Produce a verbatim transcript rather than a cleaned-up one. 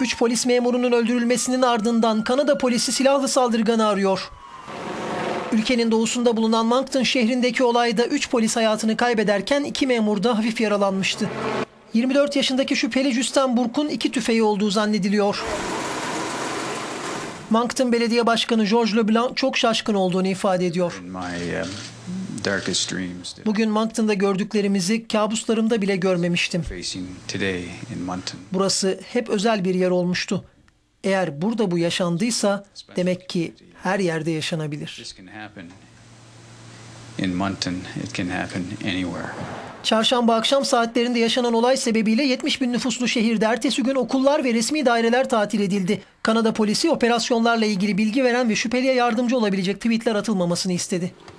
Üç polis memurunun öldürülmesinin ardından Kanada polisi silahlı saldırganı arıyor. Ülkenin doğusunda bulunan Moncton şehrindeki olayda üç polis hayatını kaybederken iki memur da hafif yaralanmıştı. yirmi dört yaşındaki şüpheli Justin Bourque'un iki tüfeği olduğu zannediliyor. Moncton Belediye Başkanı George LeBlanc çok şaşkın olduğunu ifade ediyor. Bugün Moncton'da gördüklerimizi kabuslarımda bile görmemiştim. Burası hep özel bir yer olmuştu. Eğer burada bu yaşandıysa demek ki her yerde yaşanabilir. Çarşamba akşam saatlerinde yaşanan olay sebebiyle yetmiş bin nüfuslu şehirde ertesi gün okullar ve resmi daireler tatil edildi. Kanada polisi operasyonlarla ilgili bilgi veren ve şüpheliye yardımcı olabilecek tweetler atılmamasını istedi.